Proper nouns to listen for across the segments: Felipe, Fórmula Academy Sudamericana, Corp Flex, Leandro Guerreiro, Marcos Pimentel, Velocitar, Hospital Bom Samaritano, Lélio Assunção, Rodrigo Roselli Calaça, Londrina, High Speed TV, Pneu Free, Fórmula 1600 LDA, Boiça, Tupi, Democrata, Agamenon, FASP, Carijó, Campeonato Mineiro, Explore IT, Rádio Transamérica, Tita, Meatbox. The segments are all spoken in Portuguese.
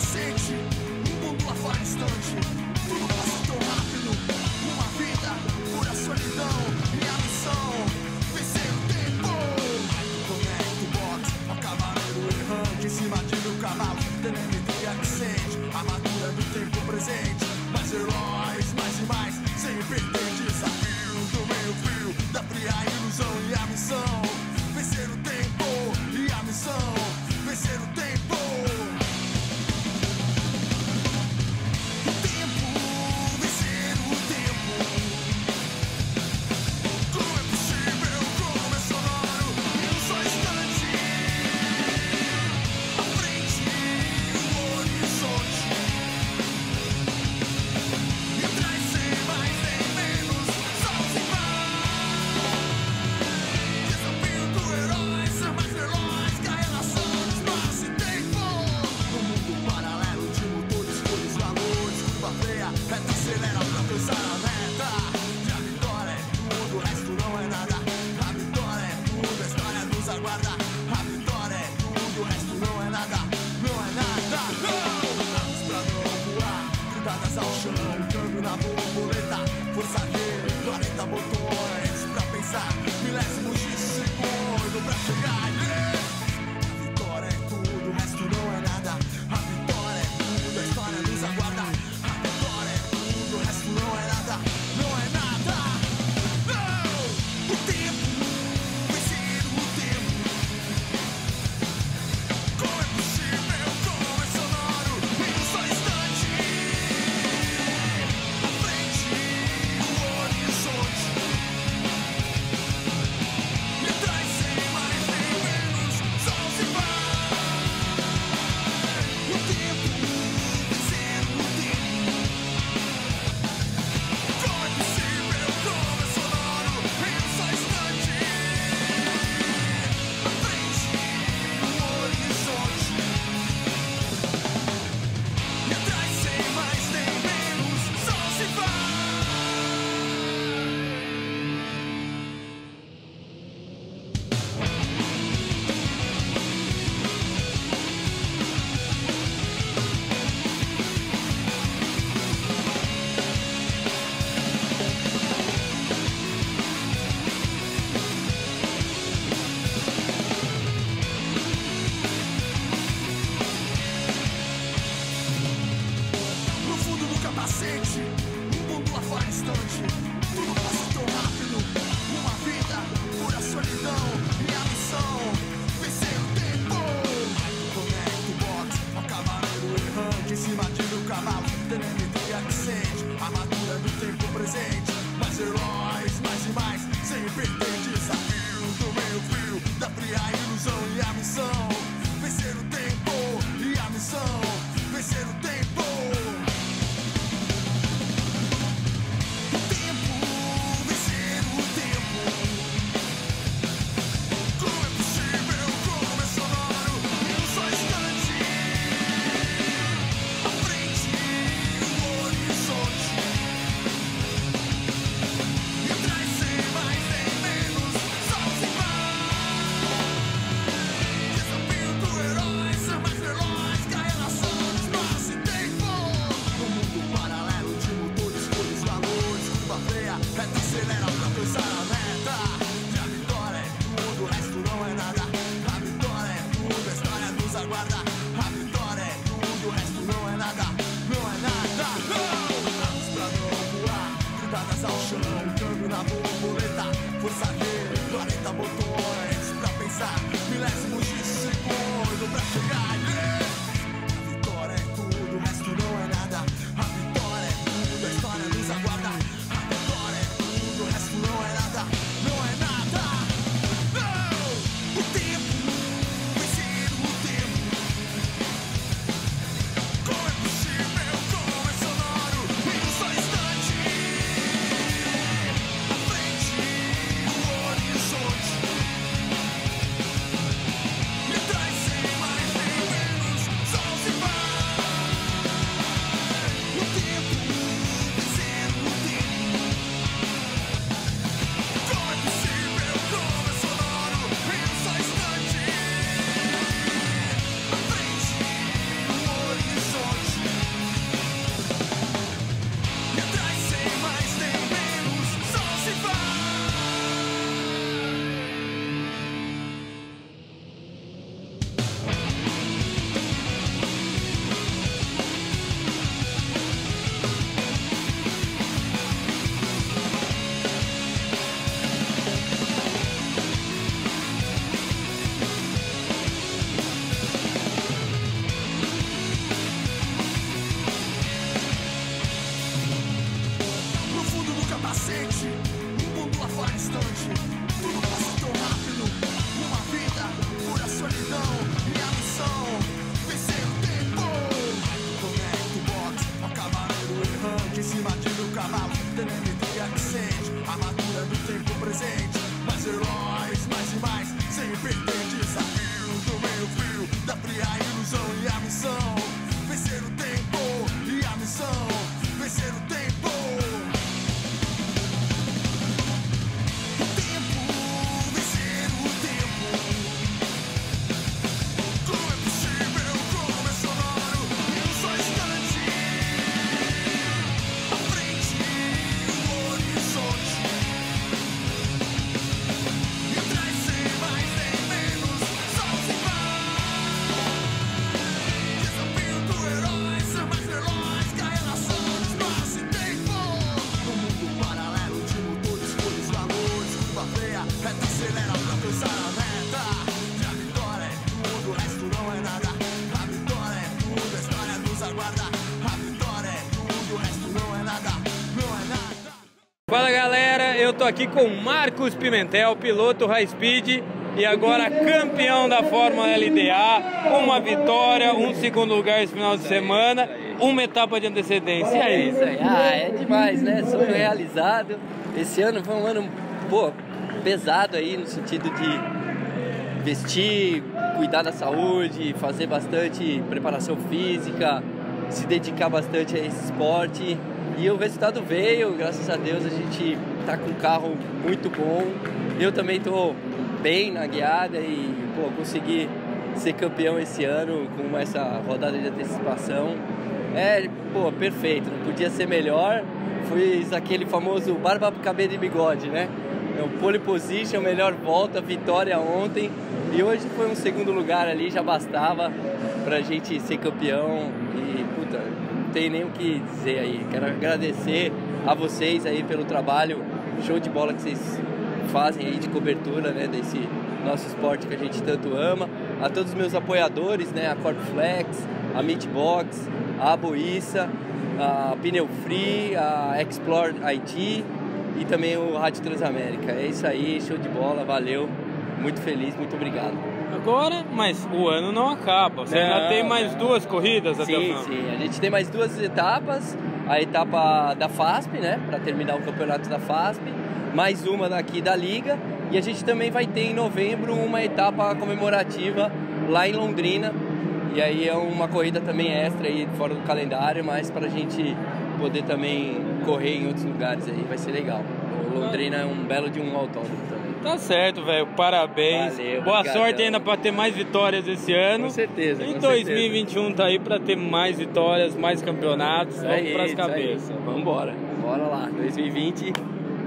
nascente, um mundo lá fora distante. Tudo passa tão rápido, uma vida pura solidão. Minha missão, vencer o tempo. Como é que boxe, o cavaleiro errante em cima de meu cavalo, telemetria que sente a armadura do tempo presente. Mais heróis, mais e mais, sem perder desafio do meio fio da fria ilusão. E a missão, vencer o tempo. E a missão, vencer o tempo. Fala galera, eu tô aqui com Marcos Pimentel, piloto high speed e agora campeão da Fórmula LDA, uma vitória, um segundo lugar esse final de semana, uma etapa de antecedência. E aí? Ah, é demais, né? Sonho realizado. Esse ano foi um ano, pô, pesado aí no sentido de investir, cuidar da saúde, fazer bastante preparação física, se dedicar bastante a esse esporte. E o resultado veio, graças a Deus a gente tá com um carro muito bom. Eu também tô bem na guiada e pô, consegui ser campeão esse ano com essa rodada de antecipação. É, pô, perfeito, não podia ser melhor. Fui aquele famoso barba, cabelo e bigode, né? É o pole position, melhor volta, vitória ontem. E hoje foi um segundo lugar ali, já bastava pra gente ser campeão. E, puta, não tem nem o que dizer aí. Quero agradecer a vocês aí pelo trabalho, show de bola que vocês fazem aí de cobertura, né, desse nosso esporte que a gente tanto ama. A todos os meus apoiadores, né, a Corp Flex, a Meatbox, a Boiça, a Pneu Free, a Explore IT e também o Rádio Transamérica. É isso aí, show de bola, valeu. Muito feliz, muito obrigado. Agora, mas o ano não acaba. Você ainda tem mais duas corridas até o final? Sim, a gente tem mais duas etapas. A etapa da FASP, né, para terminar o campeonato da FASP. Mais uma daqui da Liga. E a gente também vai ter em novembro uma etapa comemorativa lá em Londrina. E aí é uma corrida também extra aí fora do calendário, mas para a gente poder também correr em outros lugares aí. Vai ser legal. O Londrina é um belo de um autódromo também. Tá certo, velho. Parabéns. Valeu, boa sorte ainda para ter mais vitórias esse ano. Com certeza. Em 2021 tá aí para ter mais vitórias, mais campeonatos. Vamos pras cabeças. Vamos embora. Bora lá. 2020,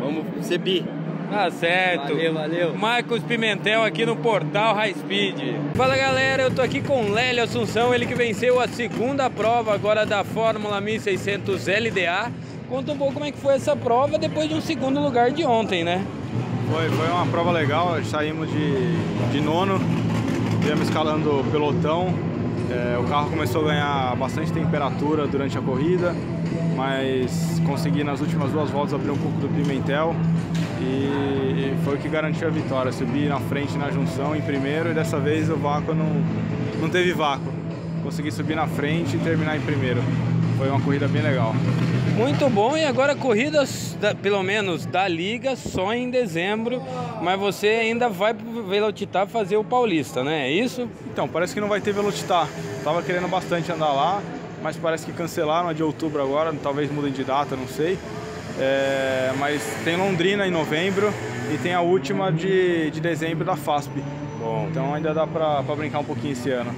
vamos ser bi. Tá certo. Valeu, valeu. Marcos Pimentel aqui no Portal High Speed. Fala galera, eu tô aqui com Lélio Assunção, ele que venceu a segunda prova agora da Fórmula 1600 LDA. Conta um pouco como é que foi essa prova depois de um segundo lugar de ontem, né? Foi uma prova legal, saímos de nono, viemos escalando o pelotão, o carro começou a ganhar bastante temperatura durante a corrida, mas consegui nas últimas duas voltas abrir um pouco do Pimentel e foi o que garantiu a vitória, subi na frente na junção em primeiro e dessa vez o vácuo não teve vácuo, consegui subir na frente e terminar em primeiro. Foi uma corrida bem legal. Muito bom, e agora corridas, pelo menos da Liga, só em dezembro, mas você ainda vai pro Velocitar fazer o Paulista, né? É isso? Então, parece que não vai ter Velocitar. Tava querendo bastante andar lá, mas parece que cancelaram a de outubro agora, talvez mudem de data, não sei. É, mas tem Londrina em novembro e tem a última de dezembro da FASP. Bom. Então ainda dá pra brincar um pouquinho esse ano.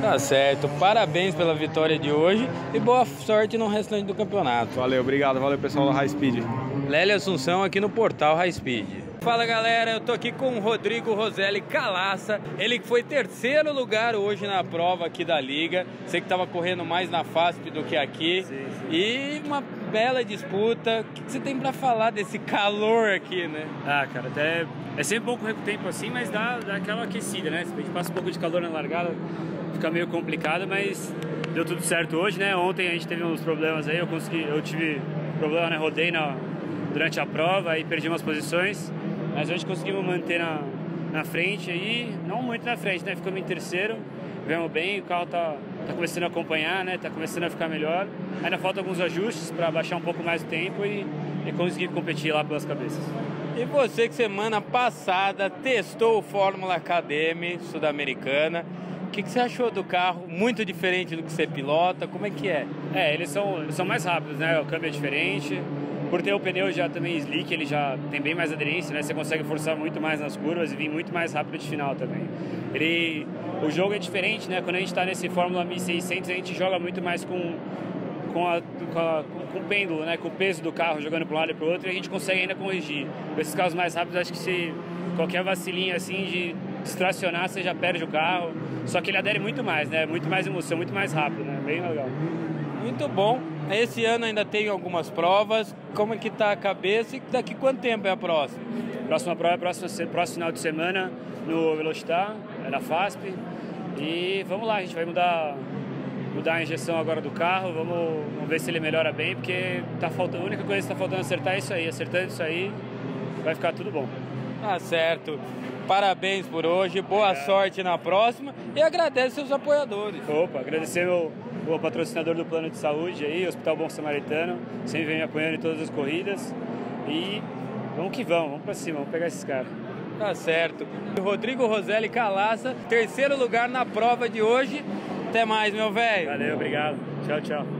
Tá certo, parabéns pela vitória de hoje e boa sorte no restante do campeonato. Valeu, obrigado, valeu pessoal da High Speed. Lélio Assunção aqui no Portal High Speed. Fala galera, eu tô aqui com o Rodrigo Roselli Calaça, ele que foi terceiro lugar hoje na prova aqui da Liga, sei que tava correndo mais na FASP do que aqui, sim. E uma bela disputa. O que você tem pra falar desse calor aqui, né? Ah, cara, até é sempre bom correr com o tempo assim, mas dá aquela aquecida, né? A gente passa um pouco de calor na largada, fica meio complicado, mas deu tudo certo hoje, né? Ontem a gente teve uns problemas aí, eu tive problema, né? Rodei durante a prova e perdi umas posições, mas hoje conseguimos manter na frente aí, não muito na frente, né? Ficamos em terceiro, vemos bem, o carro tá começando a acompanhar, né? Tá começando a ficar melhor. Ainda falta alguns ajustes para baixar um pouco mais o tempo e conseguir competir lá pelas cabeças. E você que semana passada testou o Fórmula Academy Sudamericana, o que você achou do carro? Muito diferente do que você pilota? Como é que é? É, eles são mais rápidos, né? O câmbio é diferente. Por ter o pneu já também slick, ele já tem bem mais aderência, né? Você consegue forçar muito mais nas curvas e vir muito mais rápido de final também. O jogo é diferente, né? Quando a gente tá nesse Fórmula 1600, a gente joga muito mais com o pêndulo, né? Com o peso do carro jogando para um lado e para o outro e a gente consegue ainda corrigir. Com esses carros mais rápidos, acho que se qualquer vacilinha assim de distracionar, você já perde o carro, só que ele adere muito mais, né? Muito mais emoção, muito mais rápido, né? Bem legal. Muito bom. Esse ano ainda tem algumas provas. Como é que tá a cabeça e daqui quanto tempo é a próxima? Próxima prova é próximo final de semana no Velocitar, na FASP. E vamos lá, a gente vai mudar mudar a injeção agora do carro, vamos ver se ele melhora bem, porque tá faltando, a única coisa que está faltando acertar é isso aí. Acertando isso aí, vai ficar tudo bom. Tá certo. Parabéns por hoje, boa sorte na próxima e agradeço seus apoiadores. Opa, agradecer o patrocinador do plano de saúde aí, Hospital Bom Samaritano, sempre vem me apoiando em todas as corridas e vamos que vamos, vamos pra cima, vamos pegar esses caras. Tá certo. Rodrigo Roselli Calaça, terceiro lugar na prova de hoje. Até mais, meu velho. Valeu, obrigado. Tchau, tchau.